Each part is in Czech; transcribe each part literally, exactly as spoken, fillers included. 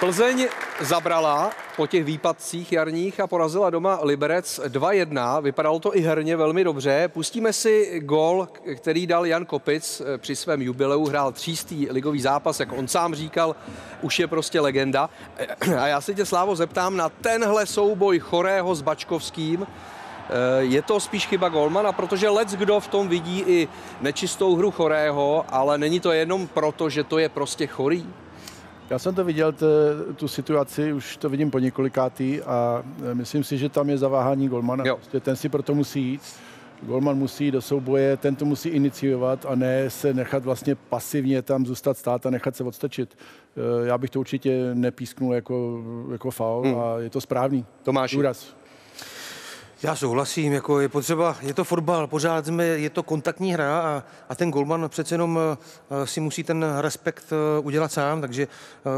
Plzeň zabrala po těch výpadcích jarních a porazila doma Liberec dva jedna. Vypadalo to i herně velmi dobře. Pustíme si gól, který dal Jan Kopic při svém jubileu. Hrál třístý ligový zápas, jak on sám říkal, už je prostě legenda. A já se tě, Slávo, zeptám na tenhle souboj Chorého s Bačkovským. Je to spíš chyba golmana, protože leckdo v tom vidí i nečistou hru Chorého, ale není to jenom proto, že to je prostě Chorý. Já jsem to viděl, tu situaci, už to vidím po několikátý a myslím si, že tam je zaváhání golmana. Prostě ten si proto musí jít, golman musí jít do souboje, ten to musí iniciovat a ne se nechat vlastně pasivně tam zůstat stát a nechat se odstačit. Já bych to určitě nepísknul jako, jako faul hmm. a je to správný. Tomáš. Důraz. Já souhlasím, jako je potřeba, je to fotbal, pořád jsme, je to kontaktní hra a, a ten golman přece jenom si musí ten respekt udělat sám, takže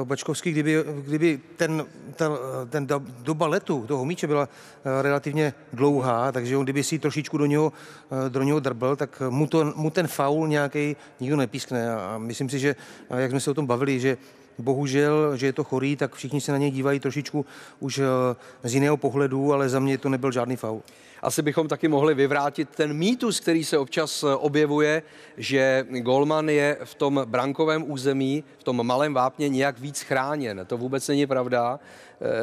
Bačkovský, kdyby, kdyby ten, ta, ten doba letu toho míče byla relativně dlouhá, takže on kdyby si trošičku do něho, do něho drbl, tak mu, to, mu ten faul nějaký nikdo nepískne a myslím si, že jak jsme se o tom bavili, že bohužel, že je to Chorý, tak všichni se na něj dívají trošičku už z jiného pohledu, ale za mě to nebyl žádný faul. Asi bychom taky mohli vyvrátit ten mýtus, který se občas objevuje, že golman je v tom brankovém území, v tom malém vápně nijak víc chráněn. To vůbec není pravda,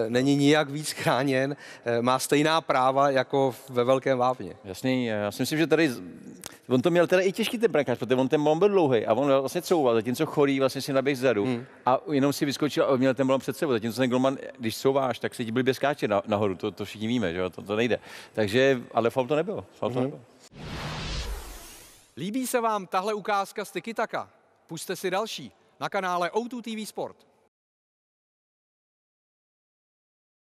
není nijak víc chráněn, má stejná práva jako ve velkém vápně. Jasně, já si myslím, že tady on to měl teda i těžký ten brankář, protože on ten balon byl dlouhý a on vlastně couval, zatímco Chorý vlastně si naběh zadu hmm. a jenom si vyskočil a měl ten balon před sebou, zatímco ten golman, když couváš, tak se ti blbě skáče nahoru, to, to všichni víme, že to, to nejde. Takže, ale faul to nebylo, faul to nebylo. Líbí se vám tahle ukázka z TIKI-TAKA? Pusťte si další na kanále O dva T V Sport.